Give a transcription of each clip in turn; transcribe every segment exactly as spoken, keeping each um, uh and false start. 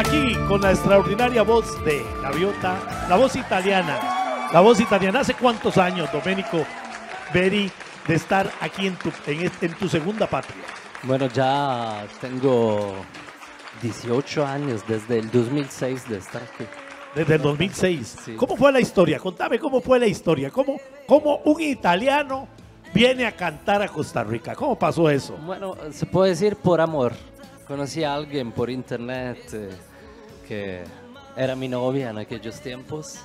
aquí con la extraordinaria voz de Gaviota, la voz italiana, la voz italiana. ¿Hace cuántos años, Domenico Veri, de estar aquí en tu, en, en tu segunda patria? Bueno, ya tengo dieciocho años, desde el dos mil seis de estar aquí. Desde el dos mil seis. Sí. ¿Cómo fue la historia? Contame cómo fue la historia. ¿Cómo, cómo un italiano viene a cantar a Costa Rica? ¿Cómo pasó eso? Bueno, se puede decir por amor. Conocí a alguien por internet eh, que era mi novia en aquellos tiempos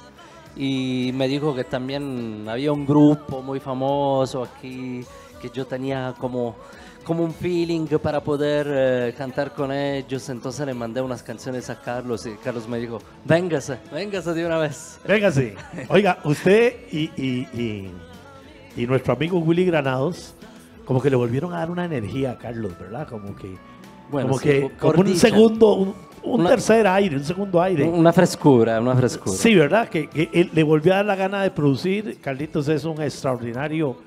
y me dijo que también había un grupo muy famoso aquí, que yo tenía como, como un feeling para poder eh, cantar con ellos. Entonces le mandé unas canciones a Carlos y Carlos me dijo, véngase, véngase de una vez. Véngase. Oiga, usted y, y, y, y nuestro amigo Willy Granados como que le volvieron a dar una energía a Carlos, ¿verdad? Como que... Bueno, como sí, que como un segundo, un, un una, tercer aire, un segundo aire. Una frescura, una frescura. Sí, ¿verdad? Que, que él le volvió a dar la gana de producir. Carlitos es un extraordinario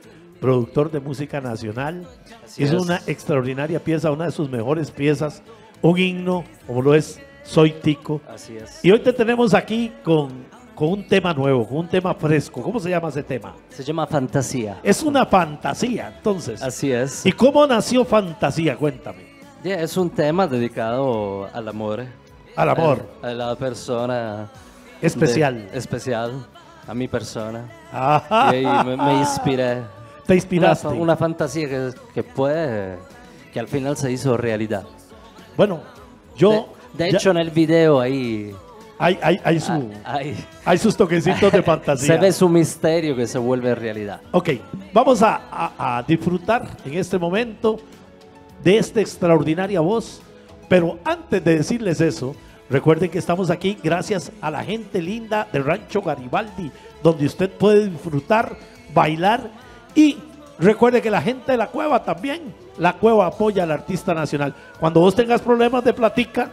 productor de música nacional. Así es, es una extraordinaria pieza, una de sus mejores piezas. Un himno, como lo es Soy Tico. Así es. Y hoy te tenemos aquí con... con un tema nuevo, con un tema fresco. ¿Cómo se llama ese tema? Se llama Fantasía. Es una fantasía, entonces. Así es. ¿Y cómo nació Fantasía? Cuéntame. Yeah, es un tema dedicado al amor. Al amor. A, a la persona... Especial. De, especial, a mi persona. Ajá. Y ahí me, me inspiré. Te inspiraste. Una, una fantasía que, que puede... que al final se hizo realidad. Bueno, yo... De, de hecho, ya... en el video ahí... Hay, hay, hay, su, hay, hay sus toquecitos de fantasía. Se ve su misterio que se vuelve realidad. Ok, vamos a, a, a disfrutar en este momento de esta extraordinaria voz. Pero antes de decirles eso, recuerden que estamos aquí gracias a la gente linda de Rancho Garibaldi, donde usted puede disfrutar, bailar. Y recuerde que la gente de la cueva también, la cueva apoya al artista nacional. Cuando vos tengas problemas de platica,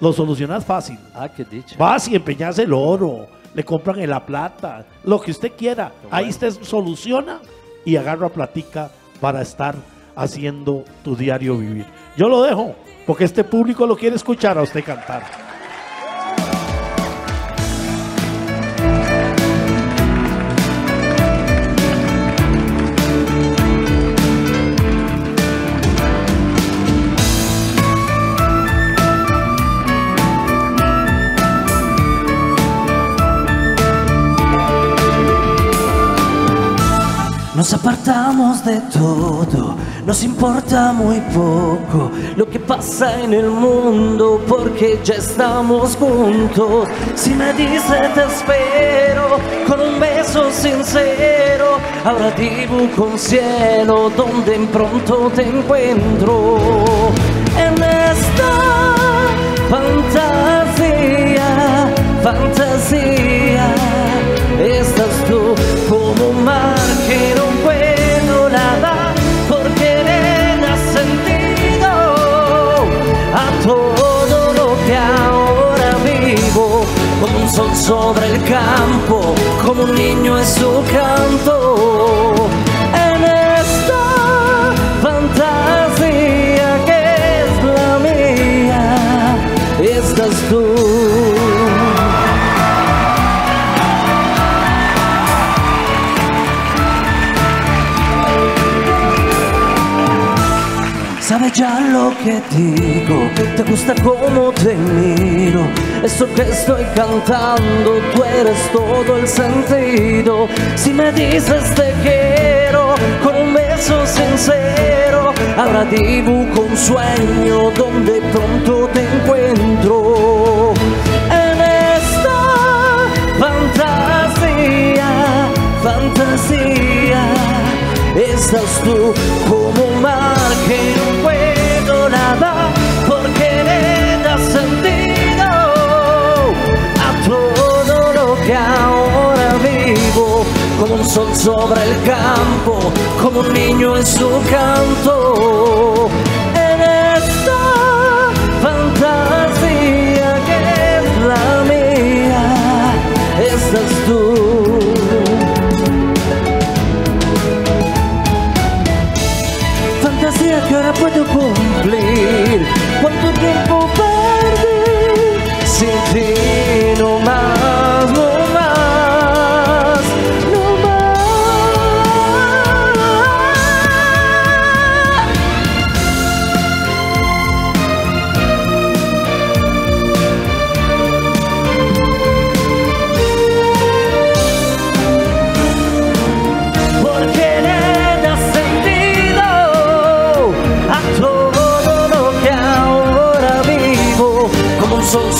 lo solucionas fácil. Ah, qué dicha. Vas y empeñas el oro, le compran en la plata, lo que usted quiera. Bueno. Ahí usted soluciona y agarra platica para estar haciendo tu diario vivir. Yo lo dejo, porque este público lo quiere escuchar a usted cantar. Nos apartamos de todo, nos importa muy poco lo que pasa en el mundo, porque ya estamos juntos. Si me dice te espero con un beso sincero, ahora dibujo un cielo donde pronto te encuentro. En esta fantasía, fantasía, estás tú como un mar que no puedo nadar, porque le das sentido a todo lo que ahora vivo. Como un sol sobre el campo, como un niño en su canto. En esta fantasía que es la mía, estás tú. Sabes ya lo que digo, te gusta como te miro, eso que estoy cantando, tú eres todo el sentido. Si me dices te quiero con un beso sincero, ahora dibujo un sueño donde pronto te encuentro. En esta fantasía, fantasía, estás tú como un mar que no puedo nadar, porque le das sentido a todo lo que ahora vivo. Como un sol sobre el campo, como un niño en su canto. En esta fantasía que es la mía, estás tú. Fantasía que ahora puedo cumplir, cuánto tiempo perdí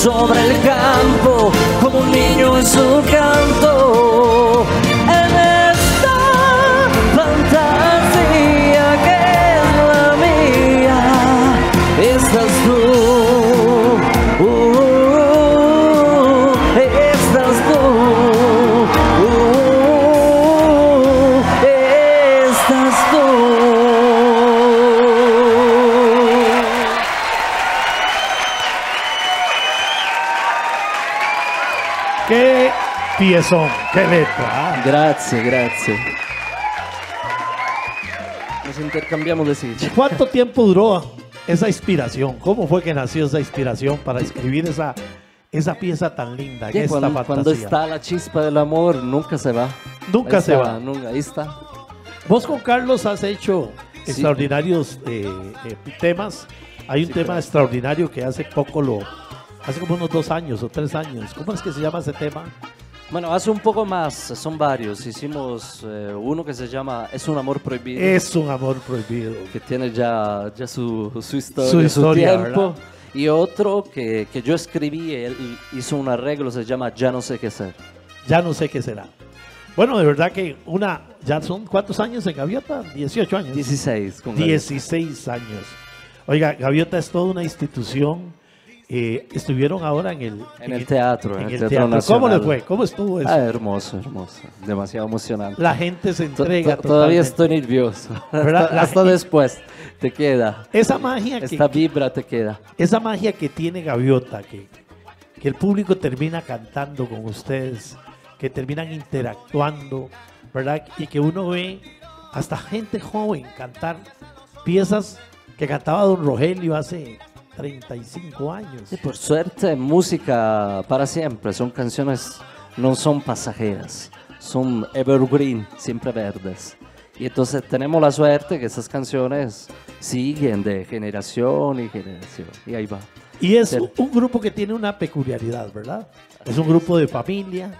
sobre el campo, como un niño en su canto, en esta fantasía que es la mía, estás tú, uh, uh, estás tú, uh, estás tú. Che piezón, che letra. Grazie, grazie. Nos intercambiamos de silla. ¿Cuánto tiempo duró esa inspiración? ¿Cómo fue que nació esa inspiración para escribir esa, esa pieza tan linda? Sí, cuando, esta cuando está la chispa del amor, nunca se va. Nunca ahí se está, va. Nunca, ahí está. Vos con Carlos has hecho sí. extraordinarios eh, eh, temas. Hay un sí, tema pero... extraordinario que hace poco lo... Hace como unos dos años o tres años. ¿Cómo es que se llama ese tema? Bueno, hace un poco más, son varios. Hicimos eh, uno que se llama Es un amor prohibido. Es un amor prohibido. Que tiene ya, ya su, su historia, su, historia, su tiempo. ¿Verdad? Y otro que, que yo escribí, él hizo un arreglo, se llama Ya no sé qué ser. Ya no sé qué será. Bueno, de verdad que una... ¿Ya son cuántos años en Gaviota? dieciocho años. dieciséis. Con dieciséis años. Oiga, Gaviota es toda una institución... Eh, estuvieron ahora en el, en en el teatro. En el teatro, teatro. Nacional. ¿Cómo les fue? ¿Cómo estuvo eso? Ah, hermoso, hermoso. Demasiado emocionante. La gente se entrega. T -t Todavía estoy nervioso. Hasta, hasta después te queda. Esa magia. Esta que, vibra te queda. Esa magia que tiene Gaviota, que, que el público termina cantando con ustedes, que terminan interactuando, ¿verdad? Y que uno ve hasta gente joven cantar piezas que cantaba Don Rogelio hace... treinta y cinco años. Y por suerte, música para siempre. Son canciones, no son pasajeras, son evergreen, siempre verdes. Y entonces tenemos la suerte que esas canciones siguen de generación y generación. Y ahí va. Y es Ser. un grupo que tiene una peculiaridad, ¿verdad? Es un grupo de familia.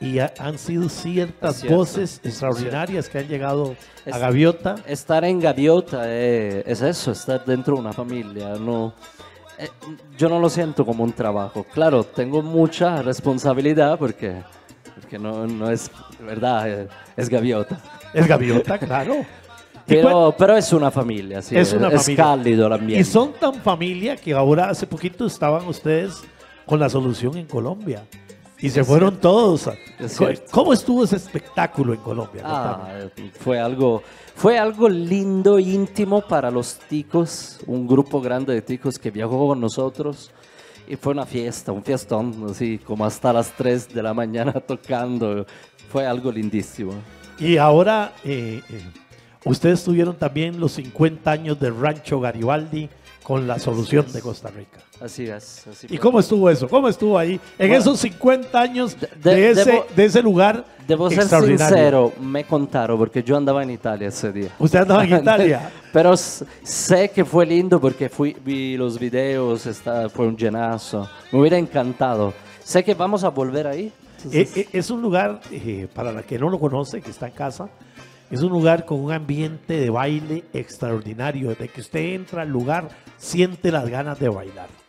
Y ha, han sido ciertas Cierto. voces extraordinarias Cierto. que han llegado es, a Gaviota. Estar en Gaviota eh, es eso, estar dentro de una familia. No, eh, yo no lo siento como un trabajo. Claro, tengo mucha responsabilidad porque, porque no, no es verdad, eh, es Gaviota. Es Gaviota, claro. Pero, pero es una familia, sí, es, una es familia. cálido el ambiente. Y son tan familia que ahora hace poquito estaban ustedes con la solución en Colombia. Y se es fueron cierto. todos. Es ¿Cómo estuvo ese espectáculo en Colombia? Ah, fue, algo, fue algo lindo, íntimo para los ticos, un grupo grande de ticos que viajó con nosotros. Y fue una fiesta, un fiestón, así como hasta las tres de la mañana tocando. Fue algo lindísimo. Y ahora, eh, eh, ustedes tuvieron también los cincuenta años del Rancho Garibaldi, con la solución de Costa Rica. Así es. Así ¿Y cómo estuvo eso? ¿Cómo estuvo ahí? En bueno, esos cincuenta años de, de, de, ese, debo, de ese lugar Debo ser sincero, me contaron, porque yo andaba en Italia ese día. ¿Usted andaba en Italia? Pero sé que fue lindo porque fui, vi los videos, está, fue un llenazo. Me hubiera encantado. Sé que vamos a volver ahí. Entonces, eh, eh, es un lugar, eh, para la que no lo conoce, que está en casa, es un lugar con un ambiente de baile extraordinario. Desde que usted entra al lugar, siente las ganas de bailar.